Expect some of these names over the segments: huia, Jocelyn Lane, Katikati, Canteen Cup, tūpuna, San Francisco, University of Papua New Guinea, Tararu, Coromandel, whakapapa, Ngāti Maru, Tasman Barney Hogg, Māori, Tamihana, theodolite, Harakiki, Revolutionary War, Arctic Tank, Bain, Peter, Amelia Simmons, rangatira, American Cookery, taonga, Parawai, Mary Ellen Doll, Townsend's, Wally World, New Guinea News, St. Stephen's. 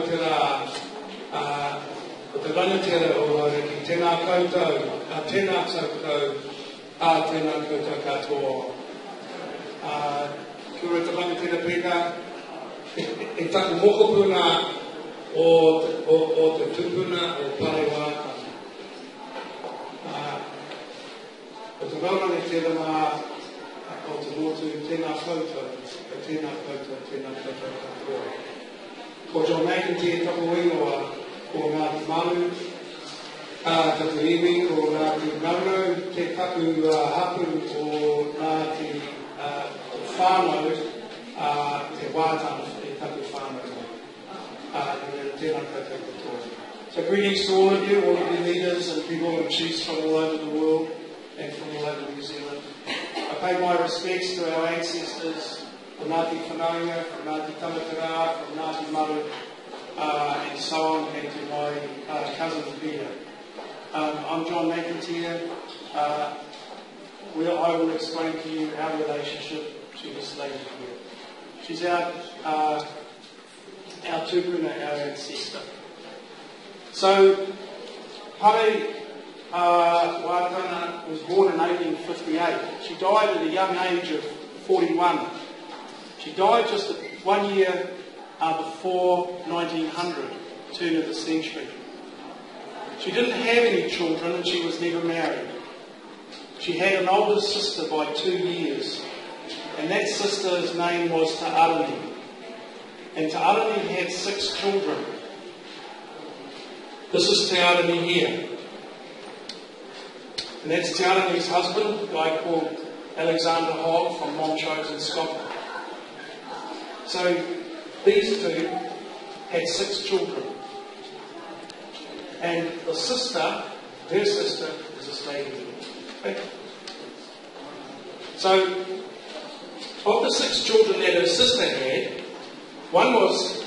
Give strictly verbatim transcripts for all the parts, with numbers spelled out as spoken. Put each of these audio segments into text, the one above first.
rangatira, uh, o te rangatira o Hauriki, tēnā koutou, uh, tēnā koutou, a uh, tēnā koutou katoa. Uh, kia ora te rangatira pēnā, e, e taku mokopuna o, o, o te tūpuna o Parawai. Uh, o te rangatira tēnā mā, o te motu, tēnā koutou, tēnā koutou, tēnā koutou katoa. O John McEnteer tapu ingoa o Ngāti Maru, uh, tapu iwi o Ngāti Maru, te tapu uh, hapu o Ngāti uh, whānau, uh, te Wātana, te tapu whānau. Uh, tēnā koutou katoa. So greetings to all of you, all of your leaders and people and chiefs from all over the world and from all over New Zealand. I pay my respects to our ancestors, from Ngāti Kānaunga, from Ngāti Tamatara, from Ngāti Maru, uh, and so on, and to my uh, cousin Peter. Um, I'm John McEnteer. Uh, where I will explain to you our relationship to this lady here. She's our, uh, our tūpuna, our ancestor. So, Pare uh, Waitangi was born in eighteen fifty-eight. She died at a young age of forty-one. She died just one year uh, before nineteen hundred, turn of the century. She didn't have any children and she was never married. She had an older sister by two years, and that sister's name was Te Arani. And Te Arani had six children. This is Te Arani here. And that's Te Arani's husband, a guy called Alexander Hogg from Montrose in Scotland. So these two had six children. And the sister, their sister, is a slave. Okay. So of the six children that her sister had, one was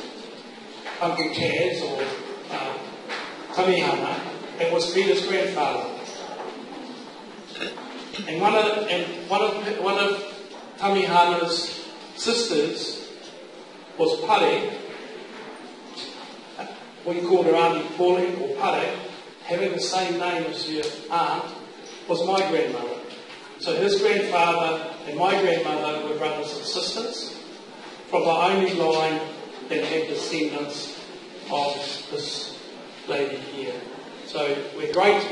Uncle Taz, or uh, Tamihana, and was Peter's grandfather. And one of and one of one of Tamihana's sisters was Pare, we called her Auntie Pauline, or Pare, having the same name as her aunt, was my grandmother. So his grandfather and my grandmother were brothers and sisters from the only line that had descendants of this lady here. So we're great,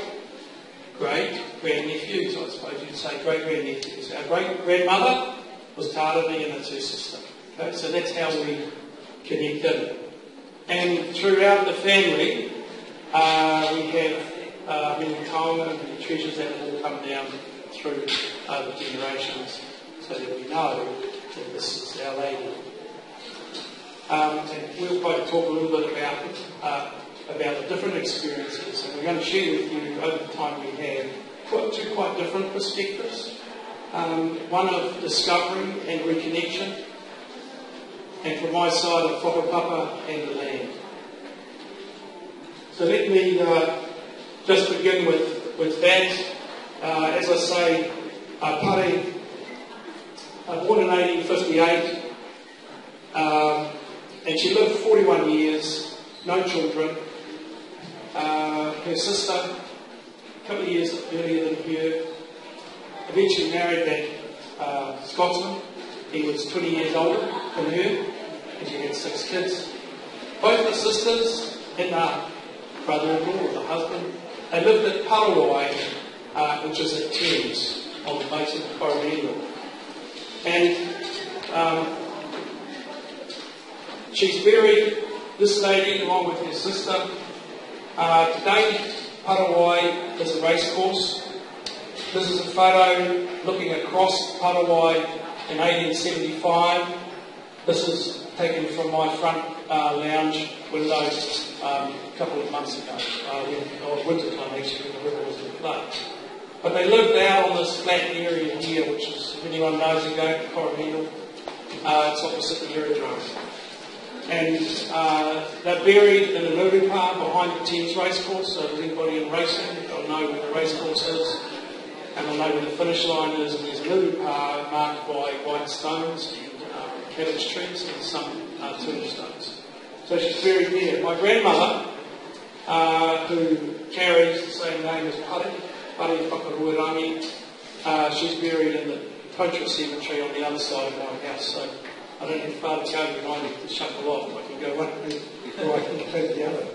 great grandnephews, I suppose you'd say, great grandnephews. Our great grandmother was Tararu, and it's her sister. Okay, so that's how we connected. And throughout the family, uh, we have uh, many kāinga, many treasures that have all come down through uh, the generations, so that we know that this is our lady. Um, and we'll both talk a little bit about uh, about the different experiences, and we're going to share with you over the time we have quite, two quite different perspectives. Um, one of discovery and reconnection, and from my side of Whakapapa and the land. So let me uh, just begin with, with that. Uh, as I say, uh, Pare, uh, born in eighteen fifty-eight, um, and she lived forty-one years, no children. Uh, her sister, a couple of years earlier than her, eventually married that uh, Scotsman. He was twenty years older than her, and she had six kids. Both the sisters and her brother-in-law, the husband, they lived at Parawai, uh, which is at Thames, on the base of Coromandel. And um, she's buried, this lady, along with her sister. Uh, today, Parawai is a racecourse. This is a photo looking across Parawai in eighteen seventy-five. This is taken from my front uh, lounge window um, a couple of months ago, uh, when, or winter time actually, when the river was in flood. But they lived out on this flat area here, which is, if anyone knows ago, Coromandel. Uh, it's opposite the aerodrome. And uh, they're buried in a luru park behind the Thames racecourse, so if anybody in racing, they'll know where the racecourse is. And I know where the finish line is, and there's a little uh, marked by white stones and uh, cabbage trees and some uh, tombstones. So she's buried there. My grandmother, uh, who carries the same name as Pare, Pare Whakawoirangi, uh, she's buried in the Poitras Cemetery on the other side of my house. So I don't have far to go behind it to shuffle off. I can go one way or I can go the other.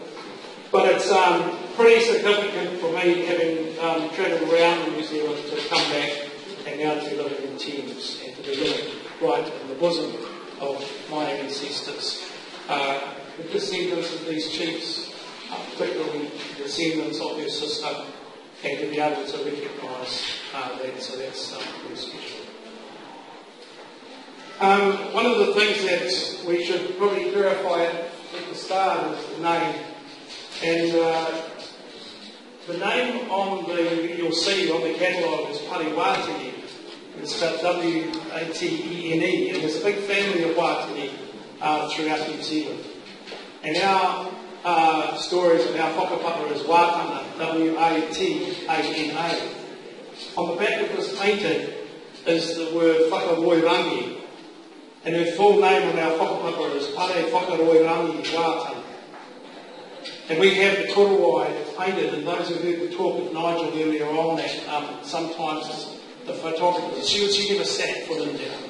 But it's um, pretty significant for me, having um, travelled around New Zealand, to come back and now to be living in Thames and to be living right in the bosom of my ancestors. Uh, the descendants of these chiefs, uh, particularly the descendants of their sister, and to be able to recognise uh, that, so that's uh, pretty special. Um, one of the things that we should probably verify at the start is the name. And uh, the name on the, you'll see on the catalogue is Parawai. It's spelled W A T E N E, and there's a big family of Waitangi uh, throughout New Zealand. And our uh, stories of our whakapapa is Watana, W A T A N A. On the back of this painting is the word Whakawoirangi, and her full name on our whakapapa is Pare Whakawoirangi Watana. And we have the Kōruwai painted, and those who heard the talk of Nigel earlier on, that um, sometimes the photographer, she, she never sat for them down,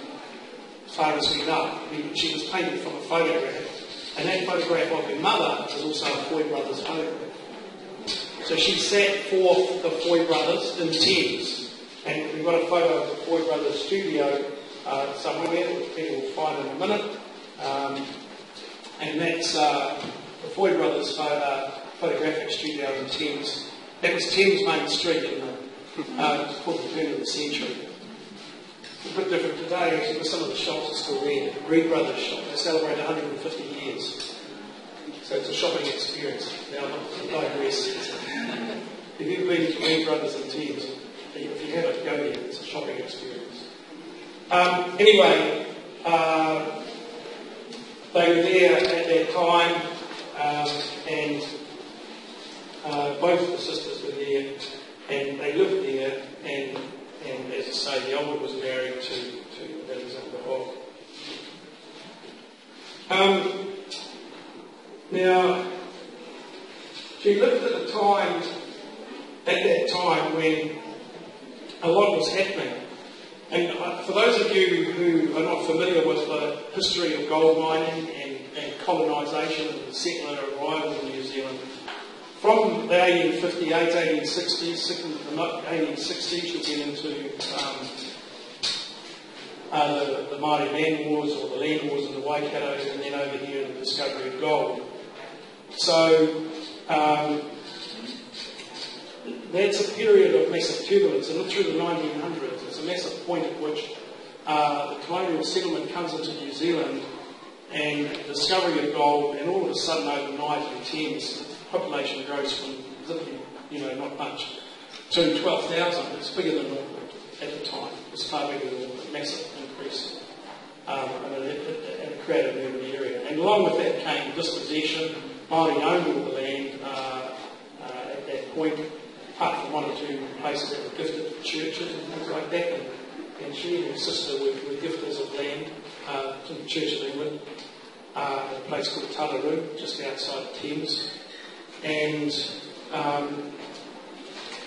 as far as we know. I mean, she was painted from a photograph, and that photograph of her mother is also a Foy brothers photograph. So she sat for the Foy brothers in Thames, and we've got a photo of the Foy brothers studio uh, somewhere, which Peter will find in a minute, um, and that's... Uh, the Foy brothers uh, photographic studio in Thames. That was Thames Main Street in the uh, turn of the century. It's a bit different today, actually, but some of the shops are still there. The Reed Brothers shop, they celebrate one hundred fifty years. So it's a shopping experience. Now, I digress. If you've been to Reed Brothers in Thames, if you haven't, go there. It's a shopping experience. Um, anyway, uh, they were there at that time. Um, and uh, both the sisters were there, and they lived there, and, and as I say, the elder was married to, to Alexander Hogg. Um, now, she lived at a time, at that time, when a lot was happening. And uh, for those of you who are not familiar with the history of gold mining and and colonisation and settler arrival in New Zealand. From the eighteen fifty-eight, eighteen sixties, eighteen sixties you get into um, uh, the, the Māori land wars or the land wars in the Waikato, and then over here the discovery of gold. So um, that's a period of massive turbulence, and through the nineteen hundreds it's a massive point at which uh, the colonial settlement comes into New Zealand and the discovery of gold, and all of a sudden overnight in Thames, the population grows from literally, you know, not much, to twelve thousand. It's bigger than Auckland at the time. It's far bigger than Auckland, massive increase. Um, and it, it, it created an urban area. And along with that came dispossession. Māori owned all the land uh, uh, at that point, apart from one or two places that were gifted to churches and things like that. And, and she and her sister were, were gifters of land uh, to the Church of England, uh, a place called Tararu, just outside Thames. And, um,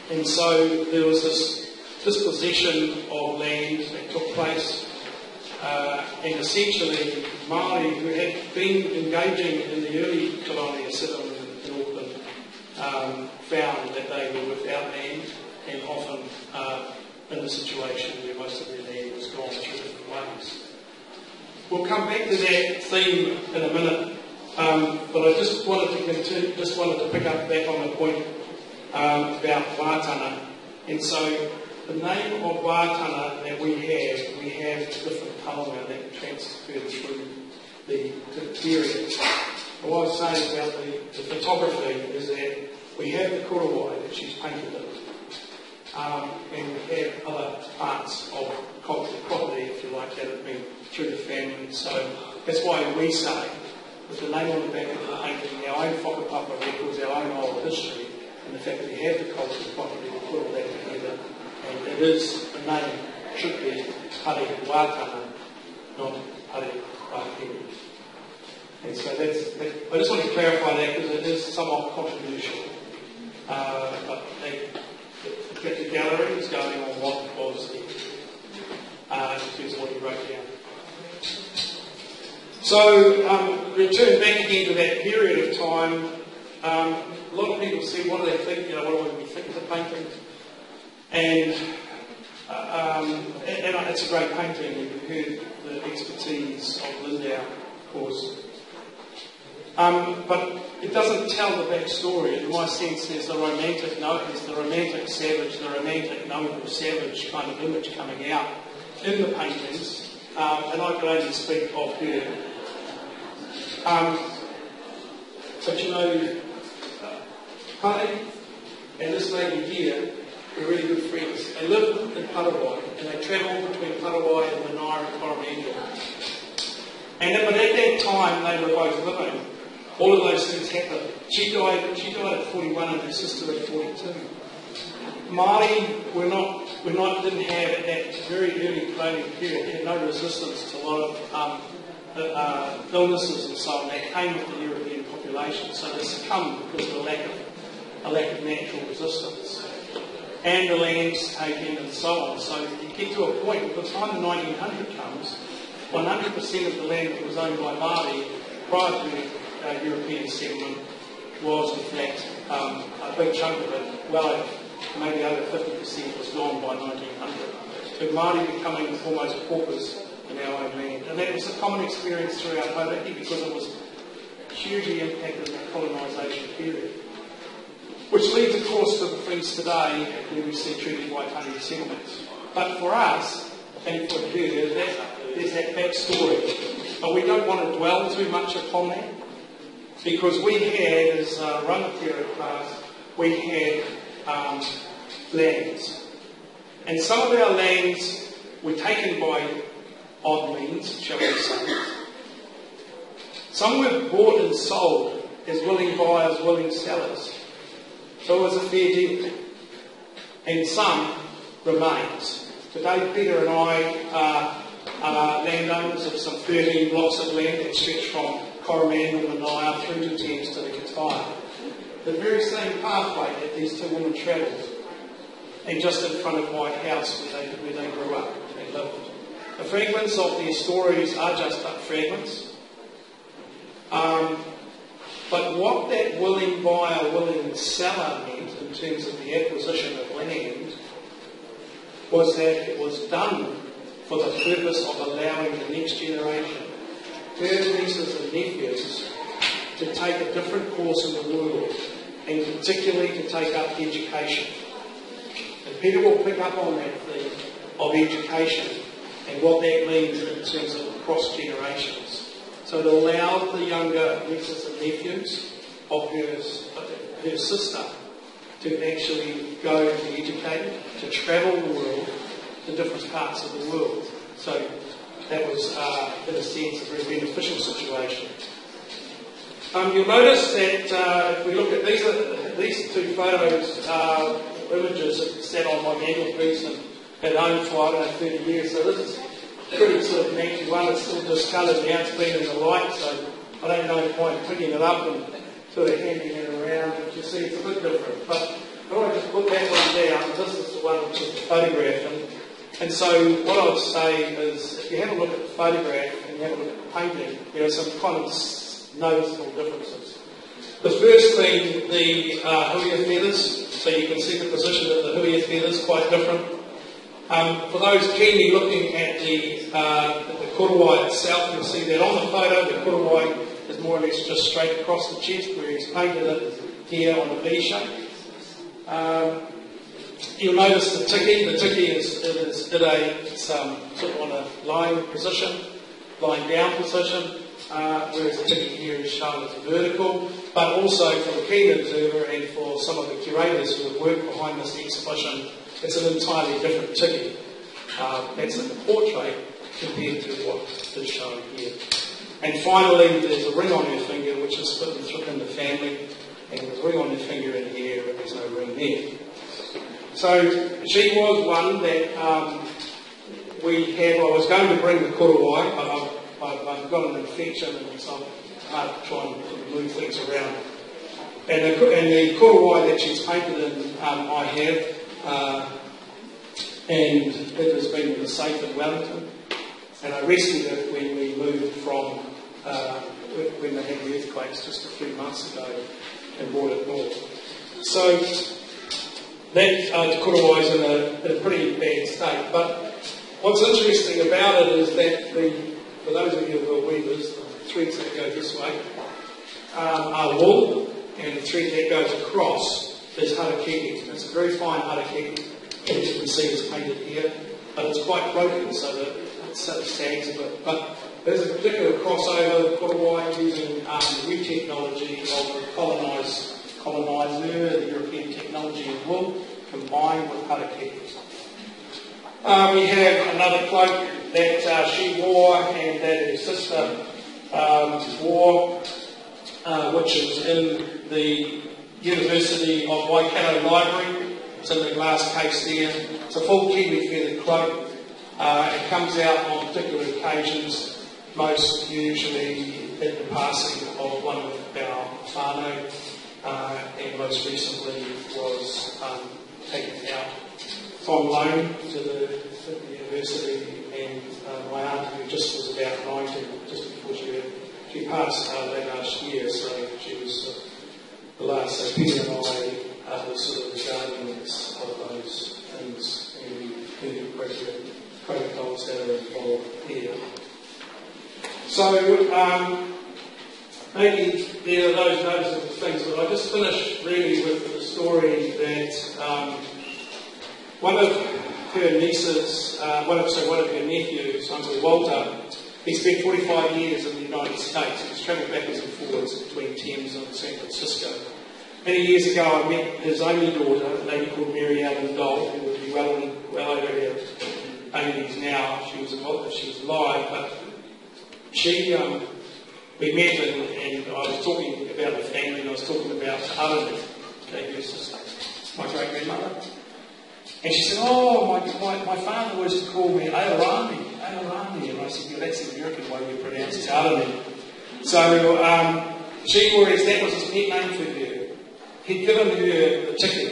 and so there was this dispossession of land that took place, uh, and essentially Māori, who had been engaging in the early colonial settlement in Auckland, um, found that they were without land and often uh, in a situation where most of their land was gone through different ways. We'll come back to that theme in a minute, um, but I just wanted to continue, just wanted to pick up back on the point um, about Watana. And so the name of Watana that we have, we have different taonga that transferred through the, the period. What I was saying about the, the photography is that we have the Kōruwai that she's painted in. Um, and we have other parts of cultural property, if you like, that have been through the family. So that's why we say, with the name on the back of the painting, our own whakapapa records, our own old history, and the fact that we have the cultural property, we put all that together. And it is, the name should be Pare Watana, not Pare Wākere. And so that's, that's, I just want to clarify that because it is somewhat controversial. Uh, but they, the, the gallery is going on what was there uh, in terms of what he wrote down. So, um, return back again to that period of time. Um, a lot of people say, what do they think? You know, what do we think of the painting? And, uh, um, and, and it's a great painting. You've heard the expertise of Lindauer, of course. Um, but it doesn't tell the back story. In my sense, there's the romantic, no, there's the romantic savage, the romantic noble savage kind of image coming out in the paintings. Um, and I can only speak of her. Um, but you know, Pare and this lady here were really good friends. They lived in Parawai and they travelled between Parawai and Manaira and Coromandel. And but at that time they were both living. All of those things happened. She died. She died at forty-one, and her sister at forty-two. Māori were not, were not, didn't have at that very early colonial period, had no resistance to a lot of um, the, uh, illnesses and so on. They came with the European population, so they succumbed because of a lack of, a lack of natural resistance. And the lands taken and so on. So you get to a point, by the time the nineteen hundred comes, one hundred percent of the land that was owned by Māori prior to the uh, European settlement was in fact um, a big chunk of it, well over maybe over fifty percent was gone by nineteen hundred. So Māori becoming almost paupers in our own land. And that was a common experience throughout Harakiki because it was hugely impacted in the colonisation period. Which leads, of course, to the friends today where we see truly Waitangi settlements. But for us, and for you, there's that, there's that backstory. But we don't want to dwell too much upon that because we had, as uh, Rangatira passed, we had Um, lands. And some of our lands were taken by odd means, shall we say. Some were bought and sold as willing buyers, willing sellers. So it was a fair deal. And some remains. Today Peter and I are, are landowners of some thirteen blocks of land that stretch from Coromandel and Manaira through to Thames to the Katikati. The very same pathway that these two women travelled, and just in front of my house where they, where they grew up and lived. The fragments of their stories are just but fragments. Um, but what that willing buyer, willing seller meant in terms of the acquisition of land was that it was done for the purpose of allowing the next generation, their nieces and nephews, to take a different course in the world, and particularly to take up education. And Peter will pick up on that theme of education and what that means in terms of cross generations. So it allowed the younger nieces and nephews of her, her sister to actually go and be educated, to travel the world, to different parts of the world. So that was, uh, in a sense, a very beneficial situation. Um, you'll notice that uh, if we look at these, uh, these two photos, uh, images that sat on my mantelpiece and had owned for I don't know thirty years. So this is pretty sort of manky one. It's still discoloured now. It's been in the light, so I don't know the point of picking it up and sort of handing it around. But you see, it's a bit different. But I want to just put that one down. This is the one which is photographed, and, and so what I would say is, if you have a look at the photograph and you have a look at the painting, there are some kind of noticeable differences. The first thing, the uh, huia feathers, so you can see the position of the huia feathers, quite different. Um, for those keenly looking at the, uh, the Kōruwai itself, you'll see that on the photo, the Kōruwai is more or less just straight across the chest, where he's painted it here on the V shape. Um, you'll notice the tiki, the tiki is, it is in a, it's, um, sort of on a lying position, lying down position. Uh, whereas the tiki here is shown as a vertical, but also for the keen observer and for some of the curators who have worked behind this exhibition, it's an entirely different tiki. Uh, that's in the portrait compared to what is shown here. And finally, there's a ring on her finger, which is split and through in the family, and there's a ring on her finger in here, but there's no ring there. So she was one that um, we have. I was going to bring the Kōruwai, but I've I've got an infection and so hard to try and move things around. And the, and the Kōruwai that she's painted in, um, I have, uh, and it has been in the safe in Wellington. And I rescued it when we moved from, uh, when they had the earthquakes just a few months ago, and brought it north. So that uh, Kōruwai is in a, in a pretty bad state. But what's interesting about it is that the, for those of you who are weavers, the threads that go this way um, are wool, and the thread that goes across is Harakiki. It's a very fine Harakiki, as you can see it's painted here, but it's quite broken so that it sags a bit. But there's a particular crossover, Kōruwai, using um, new technology of the colonised coloniser, the European technology of wool, combined with Harakiki. Um, we have another cloak that uh, she wore and that her sister um, wore, uh, which is in the University of Waikato Library. It's in the glass case there. It's a full kiwi feather cloak. Uh, it comes out on particular occasions, most usually at the passing of one of our whānau, uh, and most recently was um, taken out on loan to the, to the university, and uh, my aunt, who just was about ninety, just before she, had, she passed uh, late last year, so she was uh, the last. So Peter and I uh, were sort of the guardians of those things and the appropriate protocols that are involved here. So um, maybe there are those noticeable things, but I just finished really with the story that. Um, One of her nieces, uh, one of, sorry, one of her nephews, Uncle Walter, he spent forty-five years in the United States. He was travelling backwards and forwards between Thames and San Francisco. Many years ago, I met his only daughter, a lady called Mary Ellen Doll, who would be well, well over her eighties now. She was a, she was alive, but she, um, we met, and, and I was talking about the family, and I was talking about Tararu, her sister, my great grandmother. And she said, oh, my, my, my father always called me Te Arani, Te Arani. And I said, yeah, that's the American way we pronounce Te Arani. So um, she worries that was his pet name for her. He'd given her the tiki.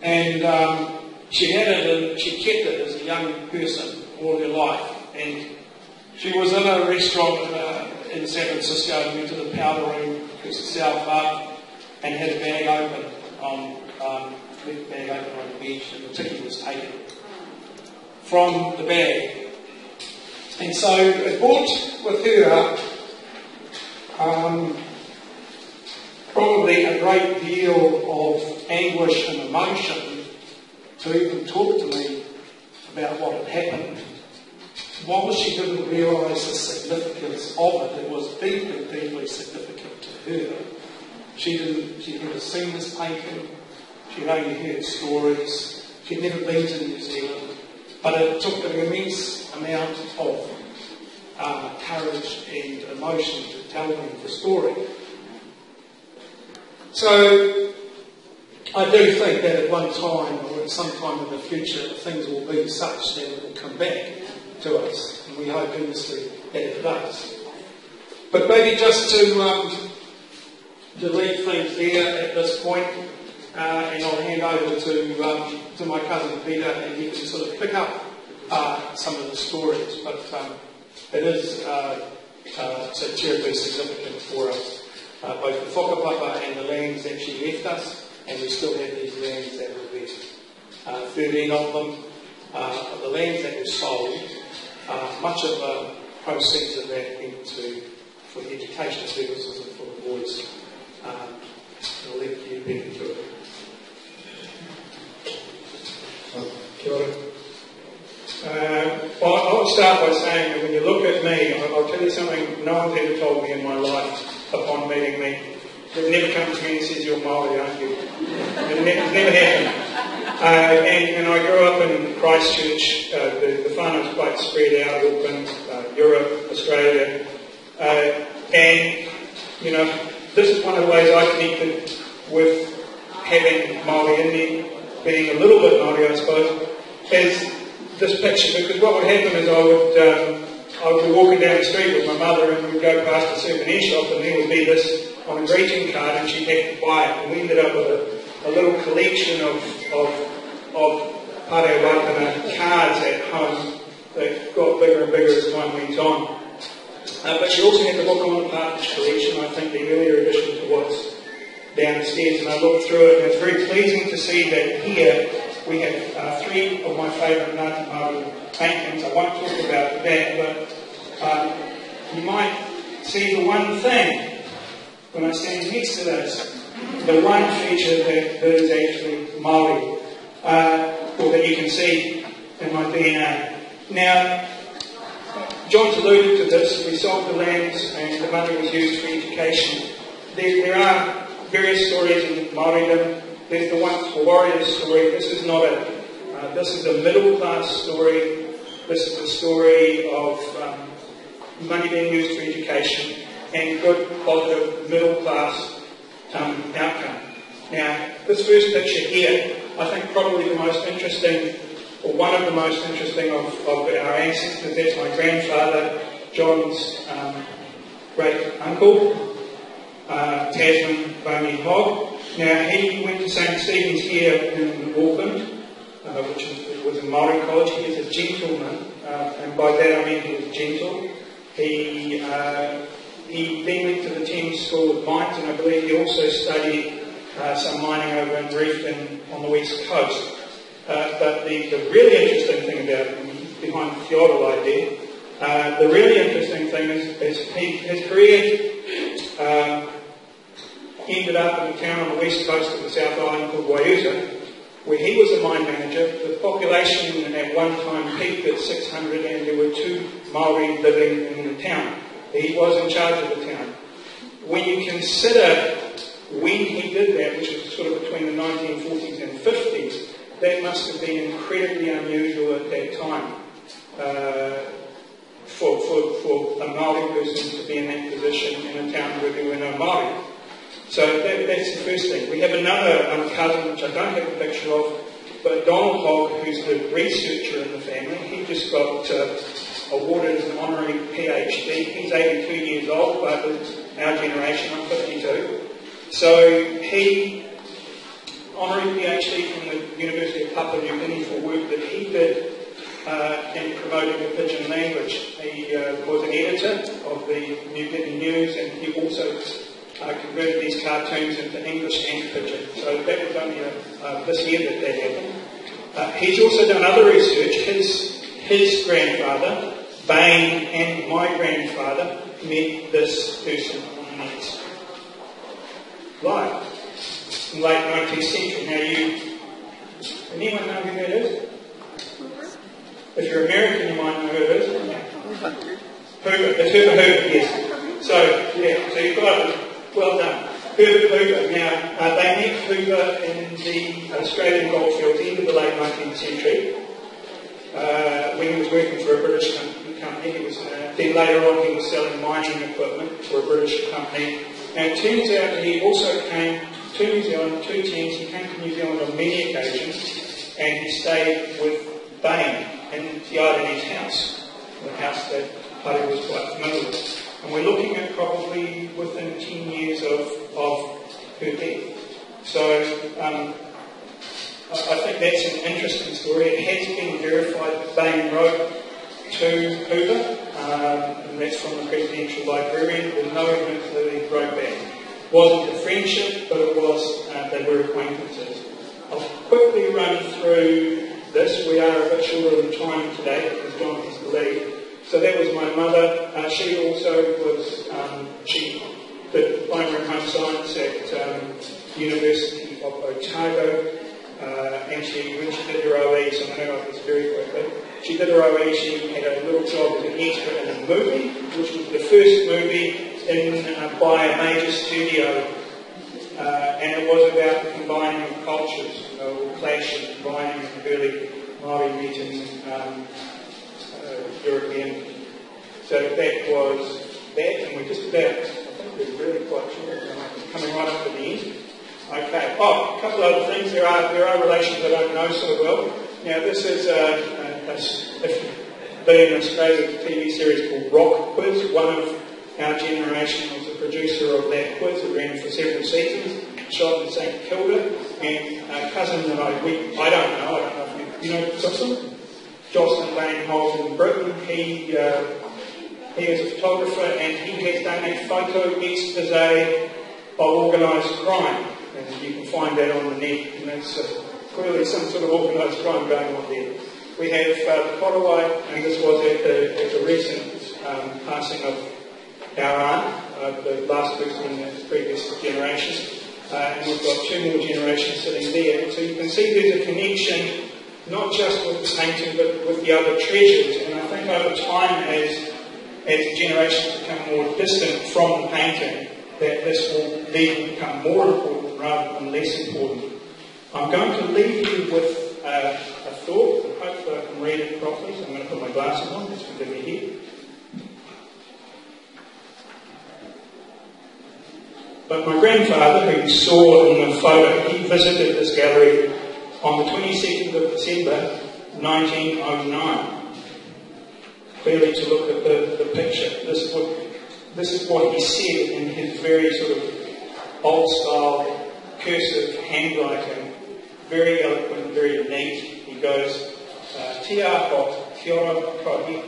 And um, she had it, and she kept it as a young person all her life. And she was in a restaurant uh, in San Francisco, and went to the powder room, because it's south up, and had a bag open on... Um, left bag open on the bench, and the tiki was taken from the bag. And so it brought with her um, probably a great deal of anguish and emotion to even talk to me about what had happened. While she didn't realise the significance of it, it was deeply, deeply significant to her. She didn't, she'd never seen this painting. She'd only heard stories. She'd never been to New Zealand. But it took an immense amount of um, courage and emotion to tell me the story. So I do think that at one time, or at some time in the future, things will be such that it will come back to us. And we hope earnestly that it does. But maybe just to, um, to leave things there at this point, Uh, and I'll hand over to um, to my cousin Peter, and he can sort of pick up uh, some of the stories. But um, it is uh, uh, so terribly significant for us, uh, both the whakapapa and the lands that she left us, and we still have these lands that were left. Uh, thirteen of them, uh, of the lands that were sold, uh, much of the proceeds of that went to for education services and for the boys. Um, I'll let you be into it. Kia ora. Uh, well, I'll start by saying that when you look at me, I'll tell you something no one's ever told me in my life upon meeting me. They've never come to me and says, you're Māori, aren't you? It ne it's never happened. Uh, and, and I grew up in Christchurch. Uh, the, the whānau was quite spread out, Auckland, uh, Europe, Australia. Uh, and, you know, this is one of the ways I connected with having Māori in me, being a little bit naughty, I suppose, is this picture, because what would happen is I would um, I would be walking down the street with my mother and we'd go past a souvenir shop and there would be this on a greeting card and she'd have to buy it. And we ended up with a, a little collection of, of, of Pare Whakawoirangi cards at home that got bigger and bigger as time went on. Uh, but she also had the book on the Partridge collection, I think the earlier edition to what's downstairs, and I looked through it, and it's very pleasing to see that here we have uh, three of my favourite Ngāti Maru paintings. I won't talk about that, but um, you might see the one thing when I stand next to this, the one feature that is actually Māori, uh, or that you can see in my D N A. Now, John's alluded to this. We sold the lands and the money was used for education. There, there are various stories in Māoridom. There's the once a warrior story. This is not a. Uh, this is a middle class story. This is the story of um, money being used for education and good, positive, middle class um, outcome. Now, this first picture here, I think probably the most interesting, or one of the most interesting of, of our ancestors. That's my grandfather, John's um, great uncle, uh, Tasman Barney Hogg. Now, he went to Saint Stephen's here in Auckland, uh, which was a Māori college. He is a gentleman, uh, and by that I mean he was gentle. He, uh, he then went to the Thames School of Mines, and I believe he also studied uh, some mining over in Reefton on the west coast. Uh, but the, the really interesting thing about him, behind the Theodolite there, uh, the really interesting thing is, is he, his career uh, ended up in a town on the west coast of the South Island called Waiuta, where he was a mine manager. The population at one time peaked at six hundred, and there were two Māori living in the town. He was in charge of the town. When you consider when he did that, which was sort of between the nineteen forties and fifties, that must have been incredibly unusual at that time uh, for, for, for a Māori person to be in that position in a town where there were no Māori. So that, that's the first thing. We have another um, cousin, which I don't have a picture of, but Donald Hogg, who's the researcher in the family, he just got uh, awarded as an honorary PhD. He's eighty-two years old, but it's our generation, I'm fifty-two. So he... honorary PhD from the University of Papua New Guinea for work that he did uh, in promoting the Pidgin language. He uh, was an editor of the New Guinea News, and he also uh, converted these cartoons into English and Pidgin. So that was only a, uh, this year that that happened. Uh, he's also done other research. His, his grandfather, Bain, and my grandfather met this person in his life. In late nineteenth century. Now, you, anyone know who that is? If you're American, you might know who it is. Hoover, it's Herbert Hoover, yes. So, yeah, so you've got it. Well done. Herbert Hoover. Now, uh, they met Hoover in the Australian goldfields, end of the late nineteenth century, uh, when he was working for a British company. He was, uh, then later on, he was selling mining equipment for a British company. Now, it turns out he also came to New Zealand, two teams. He came to New Zealand on many occasions, and he stayed with Bain in Te Arani's house, the house that Pare was quite familiar with. And we're looking at probably within ten years of, of her death. So um, I, I think that's an interesting story. It has been verified that Bain wrote to Hoover, um, and that's from the Presidential Librarian, with no evidence that he wrote back. Wasn't a friendship, but it was, uh, they were acquaintances. I'll quickly run through this. We are a bit shorter on time today because John has to leave. So that was my mother. Uh, she also was, um, she did primary home science at um, University of Otago, uh, and she, when she did her O E, so I'm going to go this very quickly. She did her O E, she had a little job as an extra in a movie, which was the first movie in, uh, by a major studio, uh, and it was about the combining of cultures, or clash of combining of early Māori meeting um, uh, European. So that was that, and we're just about, I think we're really quite sure, coming right up to the end. Okay, oh, a couple of other things. There are there are relations that I don't know so well. Now, this is a, a, a if including an Australian T V series called Rock Quiz. One of our generation was the producer of that quiz. It ran for several seasons, shot in St Kilda, and a cousin that I we, I don't know, I don't know if you, you know Simpson? Jocelyn Lane Holt in Britain, he, uh, he is a photographer and he has done a photo expose of organised crime. And you can find that on the net, and it's uh, clearly some sort of organised crime going on there. We have uh, Parawai, and this was at the, at the recent um, passing of our aunt, uh, the last person in the previous generation, uh, and we've got two more generations sitting there. So you can see there's a connection not just with the painting but with the other treasures, and I think over time as as generations become more distant from the painting, that this will then become more important rather than less important. I'm going to leave you with uh, a thought, and hopefully I can read it properly, so I'm going to put my glasses on, that's forgive me here. But my grandfather, who you saw in the photo, he visited this gallery on the twenty-second of December nineteen oh nine, clearly to look at the, the picture. This would, this is what he said in his very sort of old-style, cursive handwriting, very eloquent, very neat. He goes, Te Arani, kia ora kohi,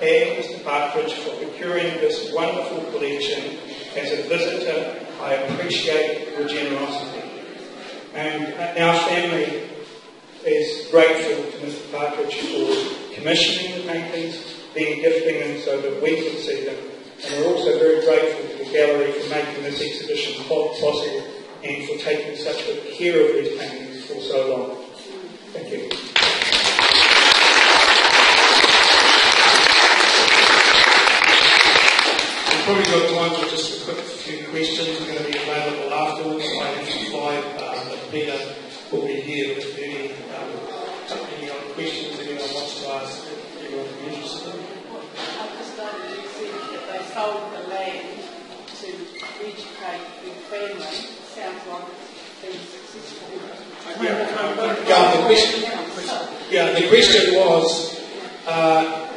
and Mr Partridge for procuring this wonderful collection. As a visitor, I appreciate your generosity. And our family is grateful to Mr Partridge for commissioning the paintings, then gifting them so that we can see them. And we're also very grateful to the gallery for making this exhibition possible and for taking such good care of these paintings for so long. Thank you. We've probably got time for just a quick few questions. We're going to be available afterwards. I have five. Peter will be here with any, um, any other questions anyone wants to ask, if anyone would be interested in. I've just noticed you said that they sold the land to educate their family. Sounds like it's been successful. Yeah, yeah, the, question, yeah the question was, uh,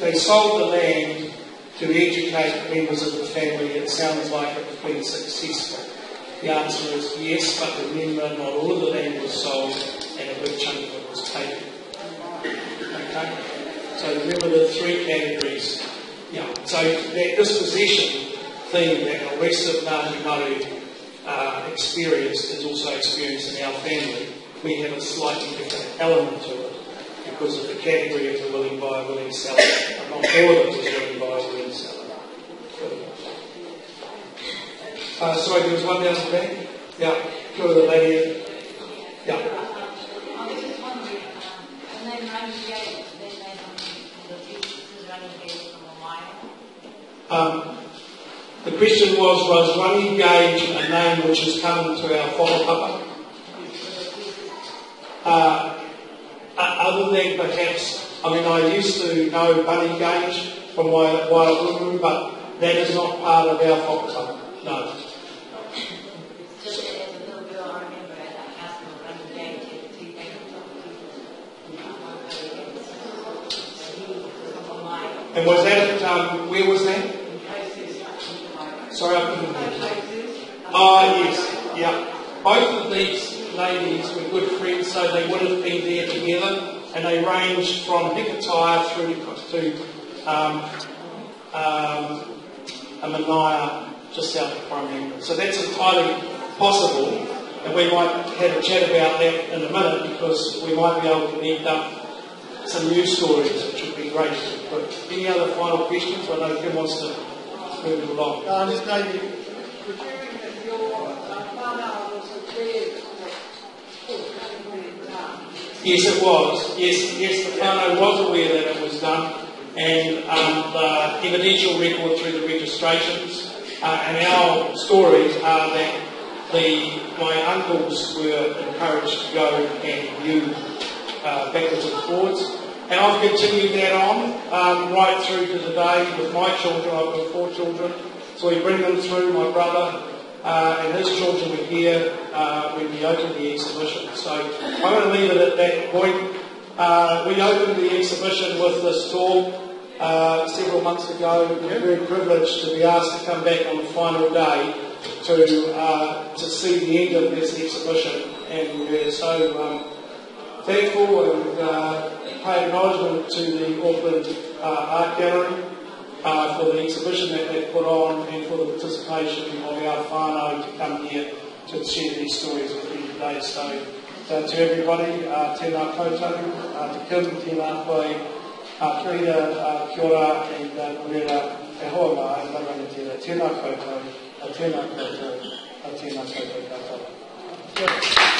they sold the land to educate members of the family. It sounds like it's been successful. The answer is yes, but remember, not all of the land was sold and a big chunk of it was taken. Okay? So remember the three categories. Yeah. So that dispossession thing that the rest of Ngāti Maru uh, experienced is also experienced in our family. We have a slightly different element to it because of the category of the willing buyer, willing seller. Not all of it was willing buyer, willing seller. Uh, sorry, there was one down the back. Yeah, go to the lady. Yeah. I was just wondering, and then ninety-eight, they made the pieces running gauge from a mile. The question was, was running gauge a name which has come to our whakapapa? Uh, other than perhaps, I mean, I used to know bunny gauge from my Waikato, but that is not part of our whakapapa. No. And was that, um, where was that? Sorry, I couldn't hear. Ah, yes, yeah. Both of these ladies were good friends, so they would have been there together, and they ranged from Nikotaya through to um, um, a Manaira just south of Coromandel. So that's entirely possible, and we might have a chat about that in a minute because we might be able to end up some new stories, which would be great. But any other final questions? I know Kim wants to move it along. Uh, just maybe, considering that your whānau was a dread for it done. Yes, it was. Yes, yes, the whānau was aware that it was done, and um, the evidential record through the registrations. Uh, and our stories are that the, my uncles were encouraged to go and view uh, backwards and forwards. And I've continued that on um, right through to the day with my children. I've got four children. So we bring them through. My brother uh, and his children were here uh, when we opened the exhibition. So I'm going to leave it at that point. Uh, we opened the exhibition with this tour uh, several months ago. We were very privileged to be asked to come back on the final day to uh, to see the end of this exhibition, and we're so um, thankful and uh, pay acknowledgement to the Auckland uh, Art Gallery uh, for the exhibition that they put on and for the participation of our whānau to come here to share these stories with you today. So, so to everybody, uh, tēnā koutou, uh, te kim, tēnā koe, uh, kia ora, uh, kia ora, and uh, koreira, e hoa mai, tamarana tēnā, tēnā koutou. Tēnā koutou, tēnā koutou katoa.